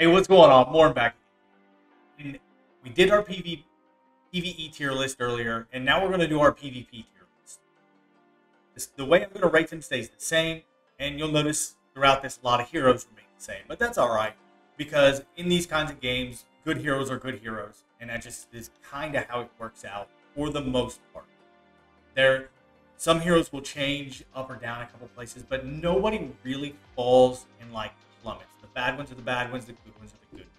Hey, what's going on? Morn back. And we did our PvE tier list earlier, and now we're going to do our PvP tier list. The way I'm going to rate them stays the same, and you'll notice throughout this a lot of heroes remain the same, but that's all right, because in these kinds of games, good heroes are good heroes, and that just is kind of how it works out for the most part. Some heroes will change up or down a couple places, but nobody really falls in like plummets. The bad ones are the bad ones, the good ones are the good ones.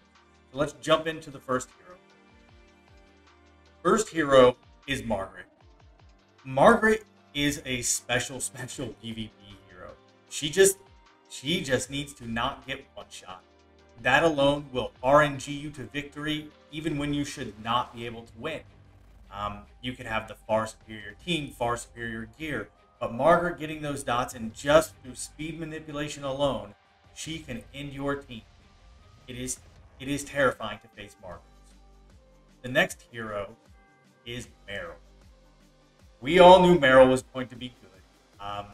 So let's jump into the first hero. First hero is Margaret. Margaret is a special PvP hero. She just needs to not get one shot. That alone will RNG you to victory, even when you should not be able to win. You could have the far superior team, far superior gear, but Margaret getting those dots, and just through speed manipulation alone, she can end your team. It is terrifying to face Margaret. The next hero is Meryl. We all knew Meryl was going to be good.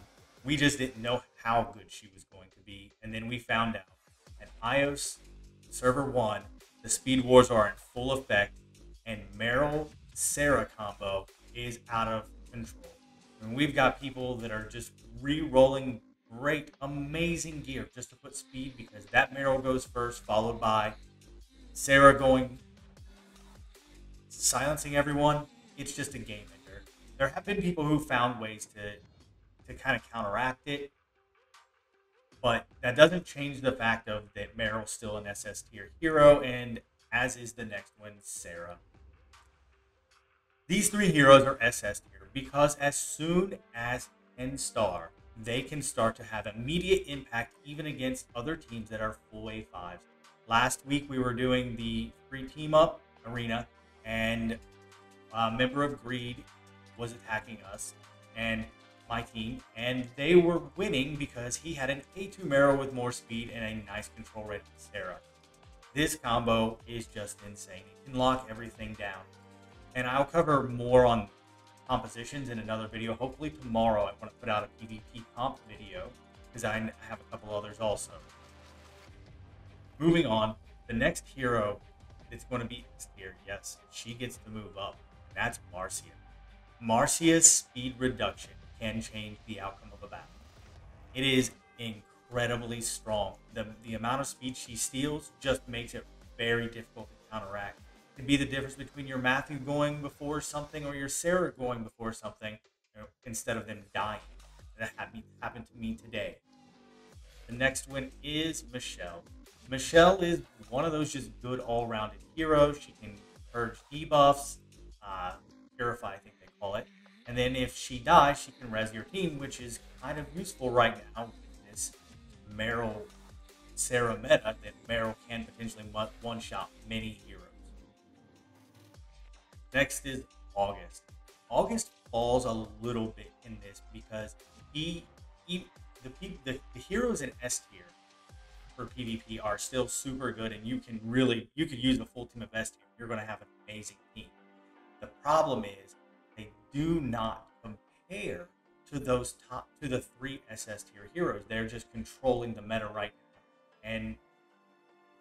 We just didn't know how good she was going to be, and then we found out at iOS Server 1, the Speed Wars are in full effect, and Meryl-Sarah combo is out of control. And we've got people that are just re-rolling great, amazing gear just to put speed, because that Meryl goes first, followed by Sarah going, silencing everyone. It's just a game ender. There have been people who found ways to kind of counteract it, but that doesn't change the fact of that Meryl's still an SS tier hero, and as is the next one, Sarah. These three heroes are SS tier because as soon as 10 star, they can start to have immediate impact even against other teams that are full A5s. Last week we were doing the free team up arena, and a member of Greed was attacking us and my team, and they were winning because he had an A2 Meryl with more speed and a nice control rate with Sarah. This combo is just insane. It can lock everything down. And I'll cover more on compositions in another video. Hopefully tomorrow I want to put out a PvP comp video because I have a couple others also. Moving on, the next hero, it's going to be X tier. Yes, she gets to move up. That's Marcia. Marcia's speed reduction can change the outcome of a battle. It is incredibly strong. The amount of speed she steals just makes it very difficult to counteract. It can be the difference between your Matthew going before something or your Sarah going before something, you know, instead of them dying. And that happened to me today. The next one is Michelle. Michelle is one of those just good all-rounded heroes. She can purge debuffs, purify, I think they call it. And then if she dies, she can res your team, which is kind of useful right now with this Meryl Sarah meta, that Meryl can potentially one-shot many heroes. Next is August. August falls a little bit in this because the heroes in S tier for PvP are still super good, and you could use the full team of S tier. You're going to have an amazing team. The problem is they do not compare to those to the three SS tier heroes. They're just controlling the meta right now. And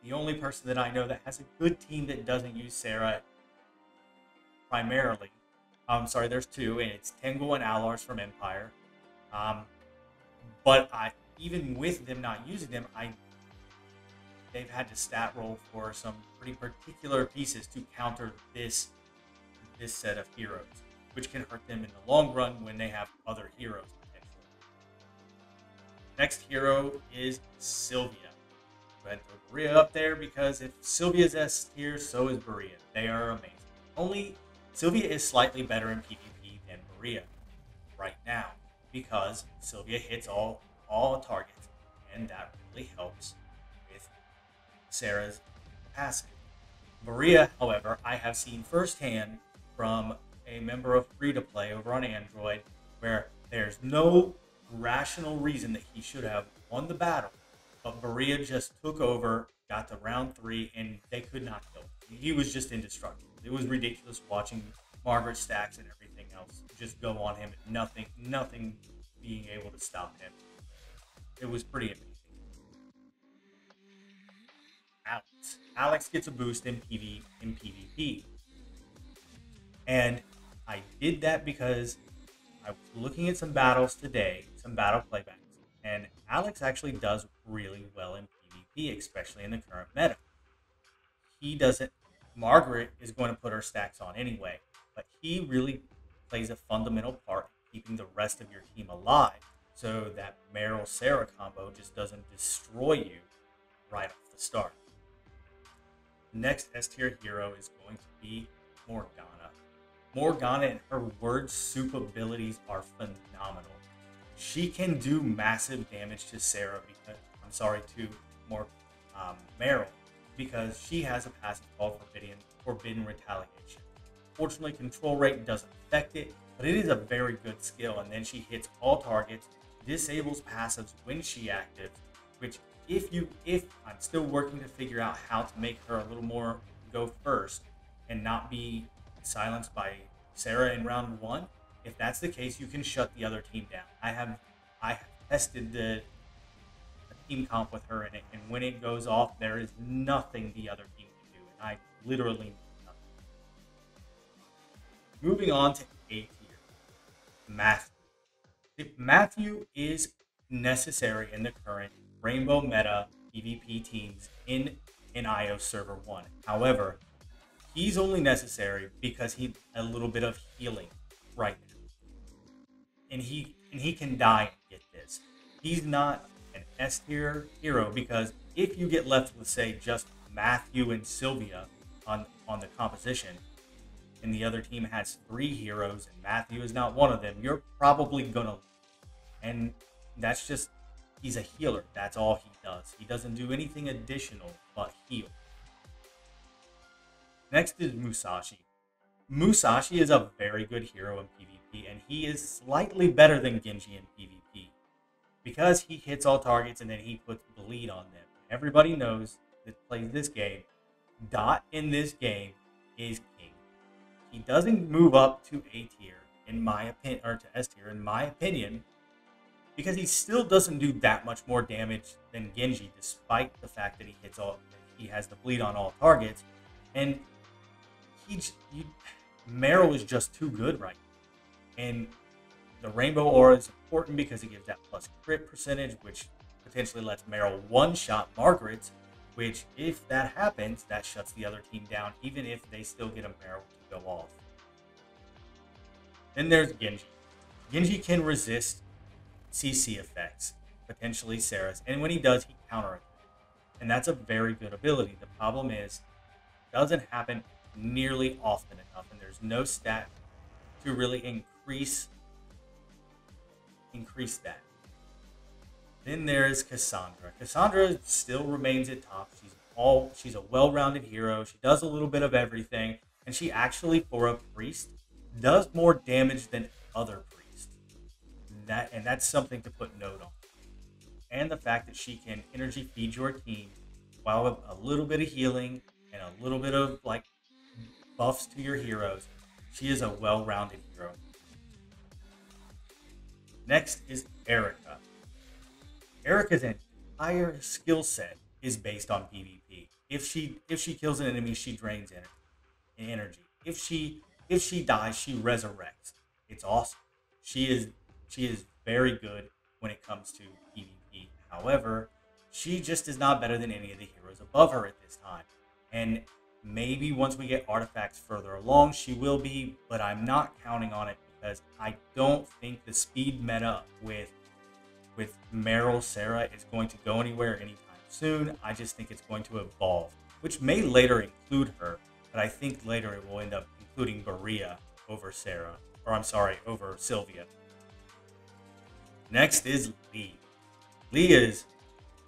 the only person that I know that has a good team that doesn't use Sarah primarily, I'm sorry, there's two, and it's Tengu and Alars from Empire. But even with them not using them, they've had to stat roll for some pretty particular pieces to counter this set of heroes, which can hurt them in the long run when they have other heroes potentially. Next hero is Sylvia. Go ahead and throw Berea up there, because if Sylvia's S tier, so is Berea. They are amazing. Only Sylvia is slightly better in PvP than Berea right now, because Sylvia hits all targets, and that really helps Sarah's passive. Maria, however, I have seen firsthand from a member of Free to Play over on Android, where there's no rational reason that he should have won the battle, but Maria just took over, got to round 3, and they could not kill him. He was just indestructible. It was ridiculous watching Margaret stacks and everything else just go on him, and nothing being able to stop him. It was pretty amazing. Alex. Alex gets a boost in PvP. And I did that because I was looking at some battles today, some battle playbacks, and Alex actually does really well in PvP, especially in the current meta. He doesn't, Margaret is going to put her stacks on anyway, but he really plays a fundamental part in keeping the rest of your team alive so that Meryl-Sarah combo just doesn't destroy you right off the start. The next S-tier hero is going to be Morgana. Morgana and her word soup abilities are phenomenal. She can do massive damage to Meryl, because she has a passive called Forbidden Retaliation. Fortunately, control rate doesn't affect it, but it is a very good skill. And then she hits all targets, disables passives when she active, which if I'm still working to figure out how to make her a little more go first and not be silenced by Sarah in round one. If that's the case, you can shut the other team down. I have tested the team comp with her in it, and when it goes off, there is nothing the other team can do, and I literally mean nothing. Moving on to A tier, Matthew. Matthew is necessary in the current Rainbow Meta PvP teams in IO Server 1. However, he's only necessary because he a little bit of healing right now, and he can die and get this. He's not an S tier hero because if you get left with, say, just Matthew and Sylvia on the composition, and the other team has 3 heroes and Matthew is not one of them, you're probably gonna lose. And that's just, he's a healer. That's all he does. He doesn't do anything additional but heal. Next is Musashi. Musashi is a very good hero in PvP, and he is slightly better than Genji in PvP because he hits all targets and then he puts bleed on them. Everybody knows that plays this game, Dot in this game is king. He doesn't move up to A tier in my opinion, or to S tier in my opinion, because he still doesn't do that much more damage than Genji, despite the fact that he has the bleed on all targets, and Meryl is just too good right now. And the rainbow aura is important because it gives that plus crit percentage, which potentially lets Meryl one-shot Margaret, which if that happens, that shuts the other team down, even if they still get a Meryl to go off. Then there's Genji. Genji can resist CC effects, potentially Sarah's, and when he does, he counterattacks. And that's a very good ability. The problem is, it doesn't happen nearly often enough, and there's no stat to really increase that. Then there is Cassandra. Cassandra still remains at top. She's a well-rounded hero. She does a little bit of everything, and she actually, for a priest, does more damage than other priests. And that's something to put note on. And the fact that she can energy feed your team while with a little bit of healing and a little bit of like buffs to your heroes. She is a well-rounded hero. Next is Erica. Erica's entire skill set is based on PvP. If she kills an enemy, she drains energy. If she dies, she resurrects. It's awesome. She is very good when it comes to PvP. However, she just is not better than any of the heroes above her at this time. And maybe once we get artifacts further along, she will be, but I'm not counting on it because I don't think the speed meta with Meryl Sarah is going to go anywhere anytime soon. I just think it's going to evolve, which may later include her, but I think later it will end up including Berea over Sarah, or I'm sorry, over Sylvia. Next is Lee. Lee is...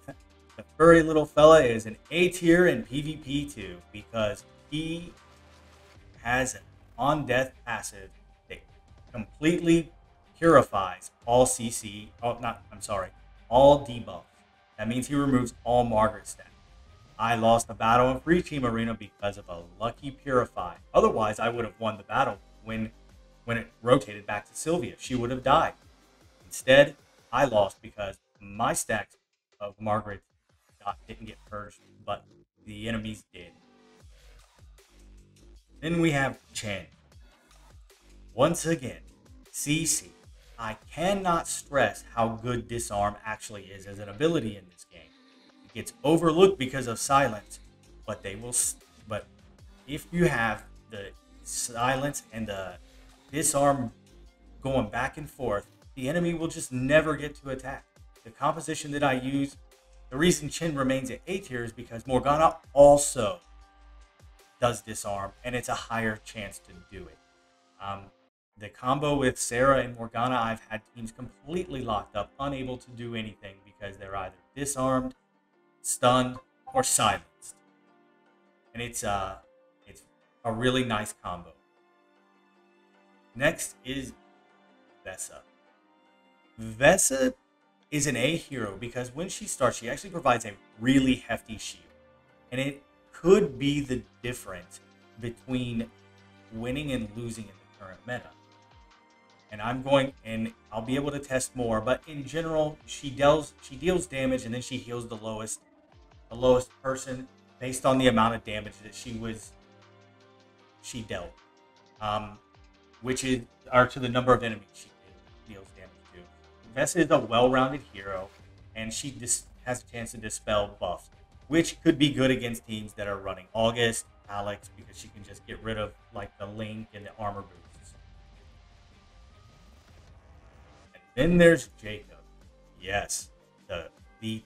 the furry little fella is an A tier in PvP too because he has an on-death passive that completely purifies all CC. Oh, not, I'm sorry, all debuff. That means he removes all Margaret stats. I lost the battle in Free Team Arena because of a lucky purify. Otherwise, I would have won the battle when it rotated back to Sylvia. She would have died. Instead, I lost because my stacks of Margaret didn't get purged, but the enemy's dead. Then we have Chen. Once again, CC. I cannot stress how good disarm actually is as an ability in this game. It gets overlooked because of silence, but they will. But if you have the silence and the disarm going back and forth, the enemy will just never get to attack. The composition that I use, the reason Chen remains at A tier is because Morgana also does disarm, and it's a higher chance to do it. The combo with Sarah and Morgana, I've had teams completely locked up, unable to do anything because they're either disarmed, stunned, or silenced. And it's a really nice combo. Next is Vessa. Vessa is an A hero because when she starts, she actually provides a really hefty shield. And it could be the difference between winning and losing in the current meta. And I'm going, and I'll be able to test more, but in general, she deals damage and then she heals the lowest person based on the amount of damage that she dealt, which is or to the number of enemies she deals damage to. Vessa is a well-rounded hero, and she has a chance to dispel buffs, which could be good against teams that are running August, Alex, because she can just get rid of like the link and the armor boost. Then there's Jacob. Yes, the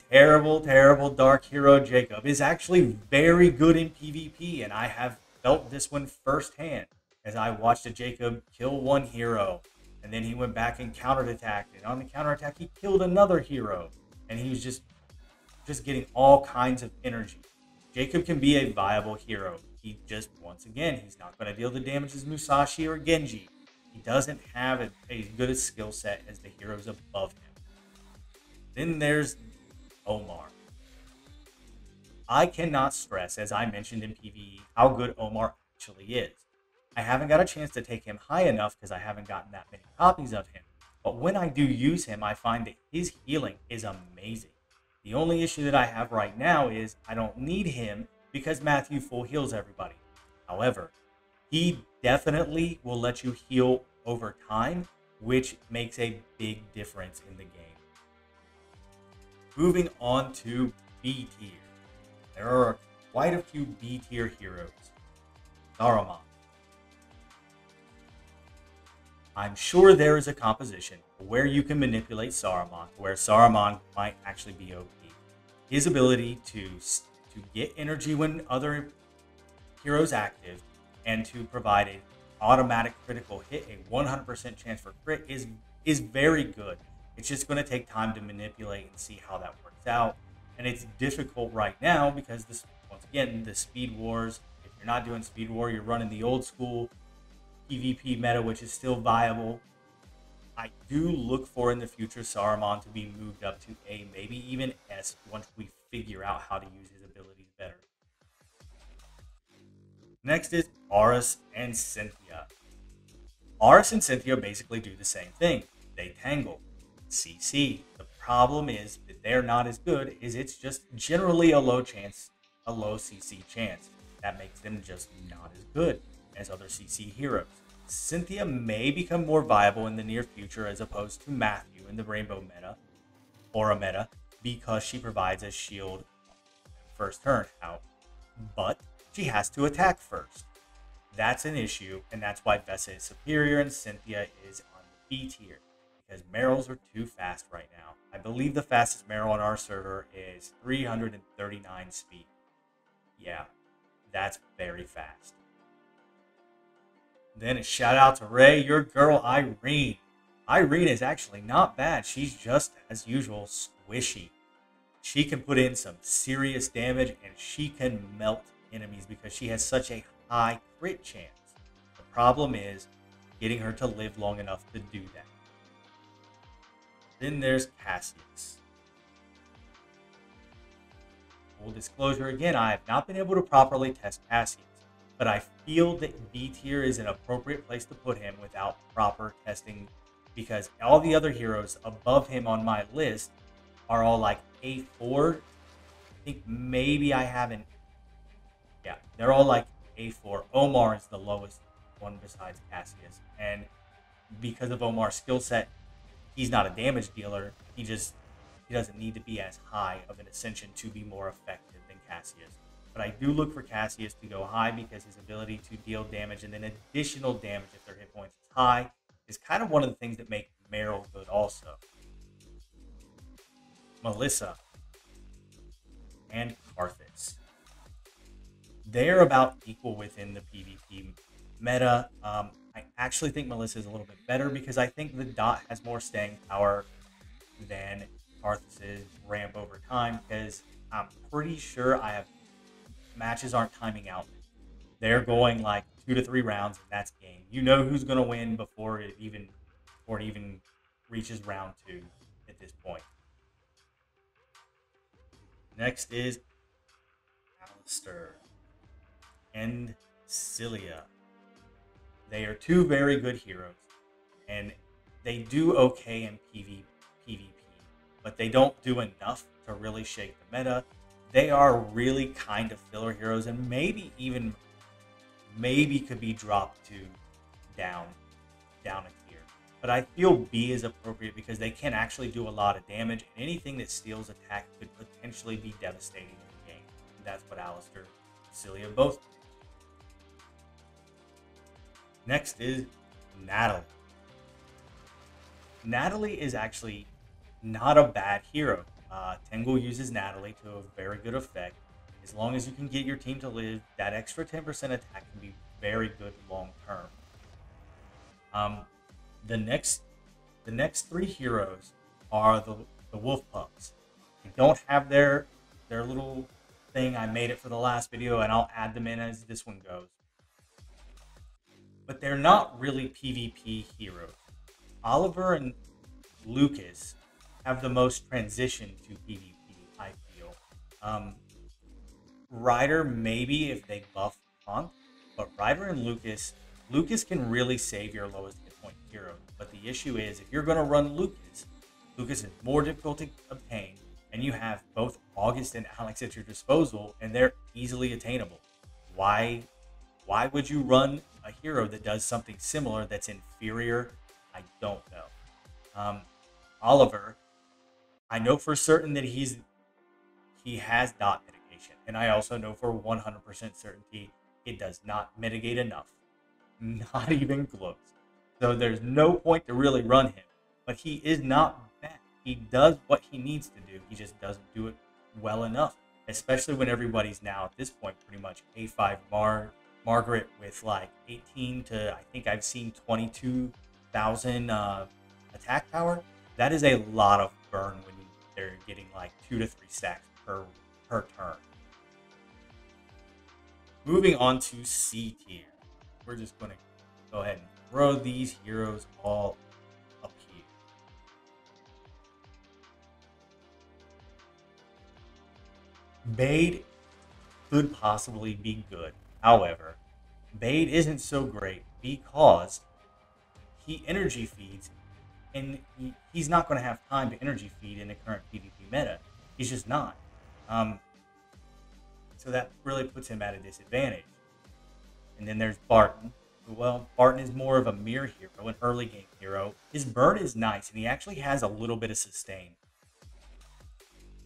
terrible, terrible dark hero Jacob is actually very good in PvP, and I have felt this one firsthand as I watched a Jacob kill one hero, and then he went back and counterattacked, and on the counterattack he killed another hero, and he was just getting all kinds of energy. Jacob can be a viable hero. He just, once again, he's not going to deal the damage as Musashi or Genji. He doesn't have as good a skill set as the heroes above him. Then there's Omar. I cannot stress, as I mentioned in PvE, how good Omar actually is. I haven't got a chance to take him high enough because I haven't gotten that many copies of him. But when I do use him, I find that his healing is amazing. The only issue that I have right now is I don't need him because Matthew full heals everybody. However, he definitely will let you heal over time, which makes a big difference in the game. Moving on to B tier. There are quite a few B tier heroes. Saruman. I'm sure there is a composition where you can manipulate Saruman, where Saruman might actually be OP. His ability to get energy when other heroes active, and to provide an automatic critical hit, a 100% chance for crit, is very good. It's just going to take time to manipulate and see how that works out. And it's difficult right now because, this, once again, the speed wars, if you're not doing speed war, you're running the old school PvP meta, which is still viable. I do look for in the future Saruman to be moved up to A, maybe even S, once we figure out how to use his abilities better. Next is Aris and Cynthia. Aris and Cynthia basically do the same thing. They tangle. CC. The problem is that they're not as good, is it's just generally a low chance, a low CC chance. That makes them just not as good as other CC heroes. Cynthia may become more viable in the near future as opposed to Matthew in the Rainbow meta, or a meta, because she provides a shield first turn out. But she has to attack first. That's an issue, and that's why Vessa is superior and Cynthia is on the B tier, because Meryls are too fast right now. I believe the fastest Meryl on our server is 339 speed. Yeah, that's very fast. Then a shout out to Ray, your girl Irene. Irene is actually not bad. She's just, as usual, squishy. She can put in some serious damage, and she can melt enemies because she has such a high crit chance. The problem is getting her to live long enough to do that. Then there's Cassius. Full disclosure again, I have not been able to properly test Cassius, but I feel that B tier is an appropriate place to put him without proper testing, because all the other heroes above him on my list are all like A4. I think maybe I have an They're all like A4. Omar is the lowest one besides Cassius. And because of Omar's skill set, he's not a damage dealer. He doesn't need to be as high of an ascension to be more effective than Cassius. But I do look for Cassius to go high because his ability to deal damage and then additional damage if their hit points is high is kind of one of the things that make Meryl good also. Melissa and Karthus. They're about equal within the PvP meta. I actually think Melissa is a little bit better because I think the dot has more staying power than Karthus's ramp over time, because I'm pretty sure I have matches aren't timing out. They're going like 2 to 3 rounds, and that's game. You know who's going to win before it even reaches round 2 at this point. Next is Alistair and Cilia. They are two very good heroes, and they do okay in PvP, but they don't do enough to really shake the meta. They are really kind of filler heroes, and maybe could be dropped to down a tier. But I feel B is appropriate because they can actually do a lot of damage, and anything that steals attack could potentially be devastating in the game. And that's what Alistair and Cilia both do. Next is Natalie. Natalie is actually not a bad hero. Tengu uses Natalie to a very good effect. As long as you can get your team to live, that extra 10% attack can be very good long term. The next 3 heroes are the wolf pups. They don't have their little thing. I made it for the last video, and I'll add them in as this one goes. But they're not really PvP heroes. Oliver and Lucas have the most transition to PvP, I feel. Ryder, maybe if they buff Punk, but Ryder and Lucas can really save your lowest hit point hero. But the issue is, if you're going to run Lucas is more difficult to obtain, and you have both August and Alex at your disposal, and they're easily attainable. Why would you run a hero that does something similar that's inferior? I don't know. Oliver, I know for certain that he has dot mitigation, and I also know for 100% certainty it does not mitigate enough, not even close. So there's no point to really run him. But he is not bad. He does what he needs to do. He just doesn't do it well enough, especially when everybody's now at this point pretty much A5 Margaret with like 18 to I think I've seen 22,000 attack power. That is a lot of burn when they're getting like 2 to 3 stacks per turn. Moving on to C tier. We're just going to go ahead and throw these heroes all up here. Bade could possibly be good. However, Bade isn't so great because he energy feeds, and he's not going to have time to energy feed in the current PvP meta. He's just not. So that really puts him at a disadvantage. And then there's Barton. Well, Barton is more of a mirror hero, an early game hero. His burn is nice, and he actually has a little bit of sustain.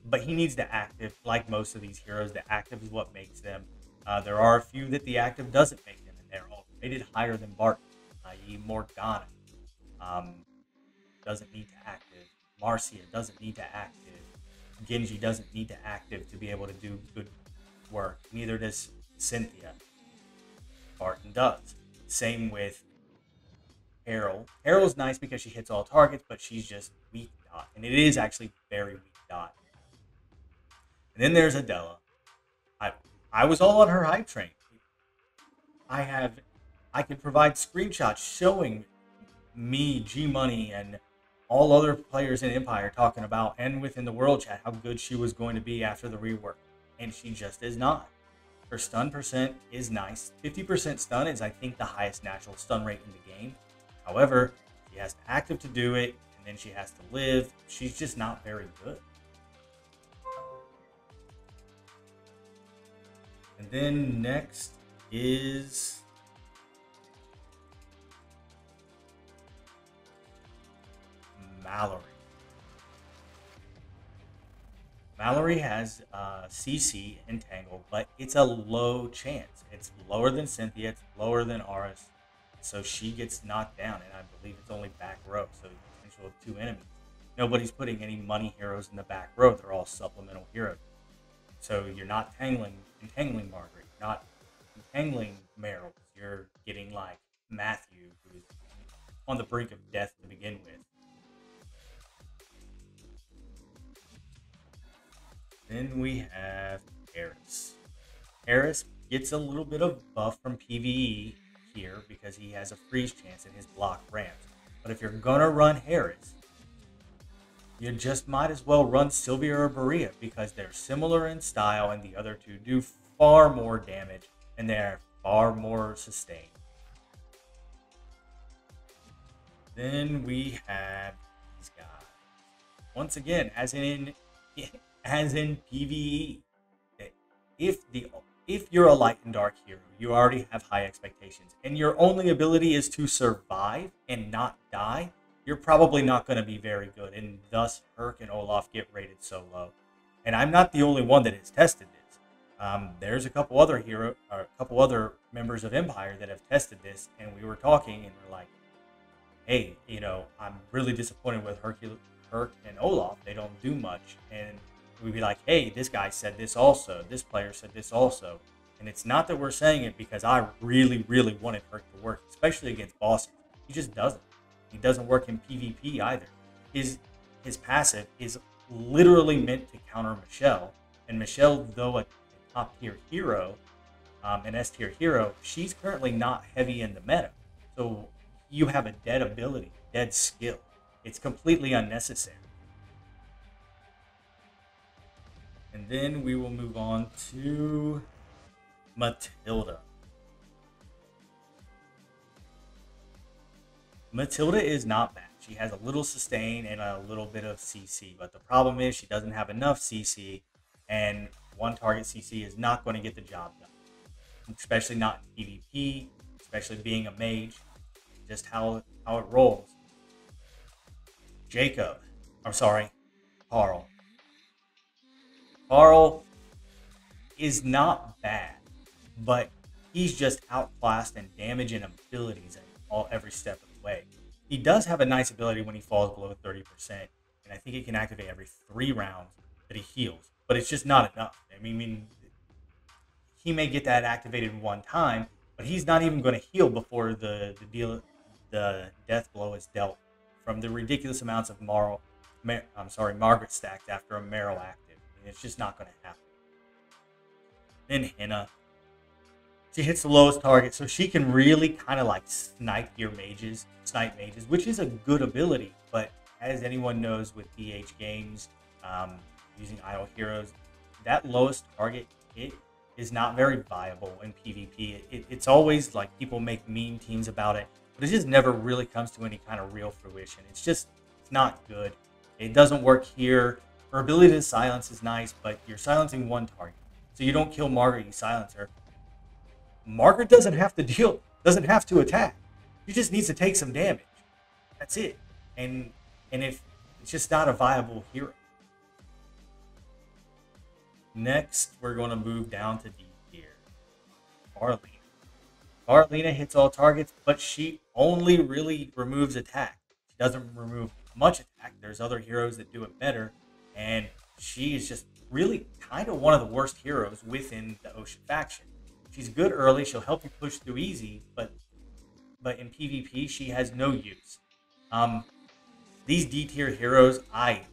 But he needs the active. Like most of these heroes, the active is what makes them. There are a few that the active doesn't make them, and they're all rated higher than Barton, i.e. Morgana. Doesn't need to active. Marcia doesn't need to active. Genji doesn't need to active to be able to do good work. Neither does Cynthia. Barton does. Same with Hercul. Hercul's nice because she hits all targets, but she's just weak dot. And it is actually very weak dot. And then there's Adela. I was all on her hype train. I could provide screenshots showing me, G-Money, and all other players in Empire talking about, and within the world chat, how good she was going to be after the rework. And she just is not. Her stun percent is nice. 50% stun is, I think, the highest natural stun rate in the game. However, she has to active to do it, and then she has to live. She's just not very good. And then next is Mallory. Mallory has CC and Tangle, but it's a low chance. It's lower than Cynthia, it's lower than Aris, so she gets knocked down, and I believe it's only back row, so the potential of two enemies. Nobody's putting any money heroes in the back row. They're all supplemental heroes. So you're not entangling Margaret, you're not entangling Meryl. You're getting like Matthew, who's on the brink of death to begin with. Then we have Aris. Aris gets a little bit of buff from PvE here because he has a freeze chance and his block ramps. But if you're gonna run Aris, you just might as well run Sylvia or Berea because they're similar in style and the other two do far more damage and they're far more sustained. Then we have these guys. Once again, as in PvE, if you're a light and dark hero, you already have high expectations, and your only ability is to survive and not die, you're probably not going to be very good, and thus Herc and Olaf get rated so low. And I'm not the only one that has tested this. There's a couple other members of Empire that have tested this, and we were talking, and we're like, hey, you know, I'm really disappointed with Herc and Olaf. They don't do much, and we'd be like, hey, this guy said this also. This player said this also. And it's not that we're saying it because I really, really wanted Herc to work, especially against bosses. He just doesn't. He doesn't work in PvP either. His passive is literally meant to counter Michelle. And Michelle, though a top-tier hero, an S-tier hero, she's currently not heavy in the meta. So you have a dead ability, dead skill. It's completely unnecessary. And then we will move on to Matilda. Matilda is not bad. She has a little sustain and a little bit of CC, but the problem is she doesn't have enough CC, and one target CC is not going to get the job done, especially not in PvP, especially being a mage, just how it rolls. Carl. Carl is not bad, but he's just outclassed in damage and abilities every step of the way. He does have a nice ability when he falls below 30%, and I think it can activate every 3 rounds that he heals, but it's just not enough. I mean, he may get that activated one time, but he's not even going to heal before the death blow is dealt from the ridiculous amounts of Margaret stacked after a Meryl act. It's just not going to happen. Then Henna. She hits the lowest target, so she can really kind of like snipe mages, which is a good ability. But as anyone knows with DH games, using idle heroes, that lowest target, it is not very viable in PvP. It's always like people make meme teams about it, but it just never really comes to any kind of real fruition. It's not good. It doesn't work here. Her ability to silence is nice, but you're silencing one target. So you don't kill Margaret, you silence her. Margaret doesn't have to attack. She just needs to take some damage. That's it. And if it's just not a viable hero. Next, we're going to move down to D tier. Arlena. Arlena hits all targets, but she only really removes attack. She doesn't remove much attack. There's other heroes that do it better. And she is just really kind of one of the worst heroes within the Ocean faction. She's good early. She'll help you push through easy, but in PvP, she has no use. These D-tier heroes, I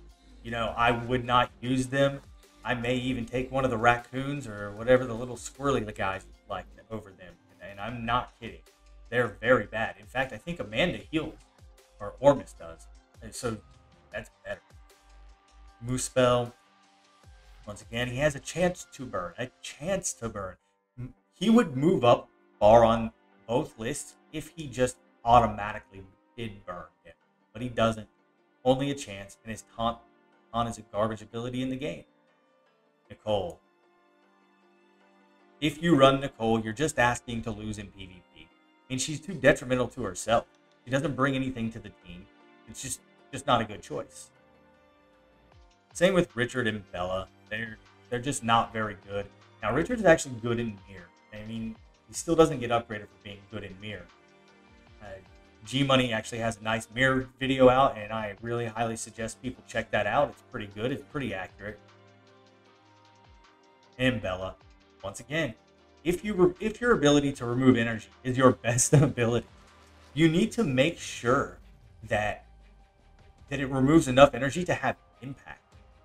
would not use them. I may even take one of the raccoons or whatever the little squirrely guys like over them. And I'm not kidding. They're very bad. In fact, I think Amanda heals, or Ormus does. And so that's better. Muspel, once again, he has a chance to burn. He would move up far on both lists if he just automatically did burn him, but he doesn't. Only a chance, and his taunt is a garbage ability in the game. Nicole. If you run Nicole, you're just asking to lose in PvP. And she's too detrimental to herself. She doesn't bring anything to the team. It's just not a good choice. Same with Richard and Bella. They're just not very good. Now, Richard's actually good in mirror. I mean, he still doesn't get upgraded for being good in mirror. G-Money actually has a nice mirror video out, and I really highly suggest people check that out. It's pretty good. It's pretty accurate. And Bella, once again, if your ability to remove energy is your best ability, you need to make sure that it removes enough energy to have impact.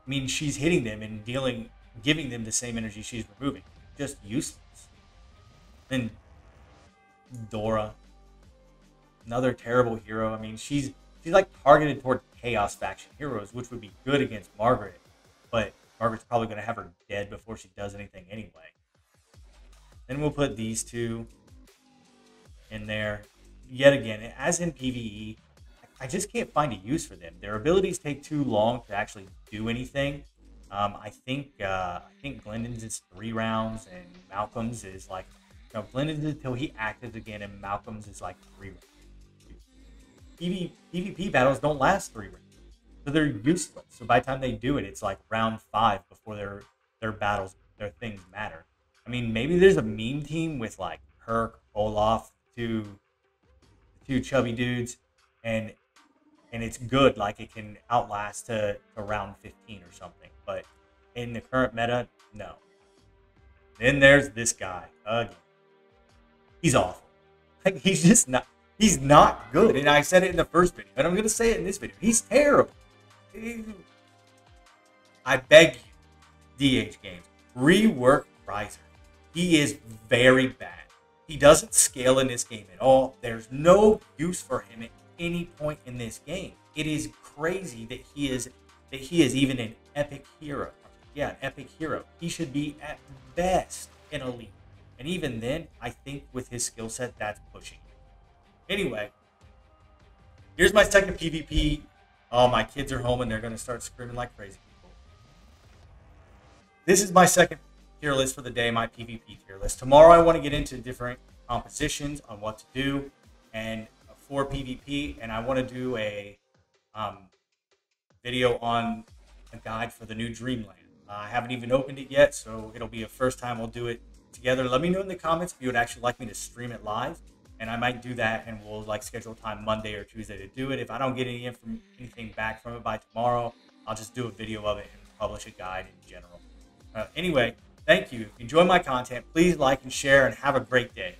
I mean, she's hitting them and giving them the same energy she's removing. Just useless. And Dora, another terrible hero. I mean, she's like targeted toward chaos faction heroes, which would be good against Margaret, but Margaret's probably going to have her dead before she does anything anyway. Then we'll put these two in there. Yet again, as in PvE, I just can't find a use for them. Their abilities take too long to actually do anything. I think Glendon's is 3 rounds, and Malcolm's is like, no, Glendon's is until he actives again, and Malcolm's is like 3 rounds. PvP battles don't last 3 rounds, so they're useless. So by the time they do it, it's like round 5 before their battles, their things matter. I mean, maybe there's a meme team with like Herc, Olaf, two chubby dudes, and it's good, like it can outlast to round 15 or something. But in the current meta, no. Then there's this guy again. He's awful. Like, he's just not. He's not good, and I said it in the first video, and I'm going to say it in this video. He's terrible. I beg you, DH Games, rework Riser. He is very bad. He doesn't scale in this game at all. There's no use for him at any point in this game. It is crazy that he is even an epic hero. Yeah, an epic hero. He should be at best an elite. And even then, I think with his skill set, that's pushing. Anyway, here's my second PvP. Oh, my kids are home and they're going to start screaming like crazy people. This is my second tier list for the day, my PvP tier list. Tomorrow I want to get into different compositions on what to do and for PvP, and I want to do a video on a guide for the new Dreamland. I haven't even opened it yet, so it'll be a first time we'll do it together. Let me know in the comments if you would actually like me to stream it live. And I might do that, and we'll like schedule time Monday or Tuesday to do it. If I don't get anything back from it by tomorrow, I'll just do a video of it and publish a guide in general. Anyway, thank you. If you enjoy my content, please like and share, and have a great day.